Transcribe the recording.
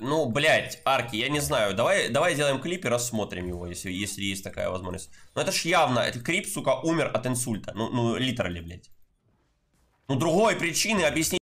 Ну, блядь, Арки, я не знаю. Давай сделаем клип и рассмотрим его, если есть такая возможность. Но это ж явно, этот Крип, сука, умер от инсульта. Ну, литерали, блядь. Ну, другой причины объяснить.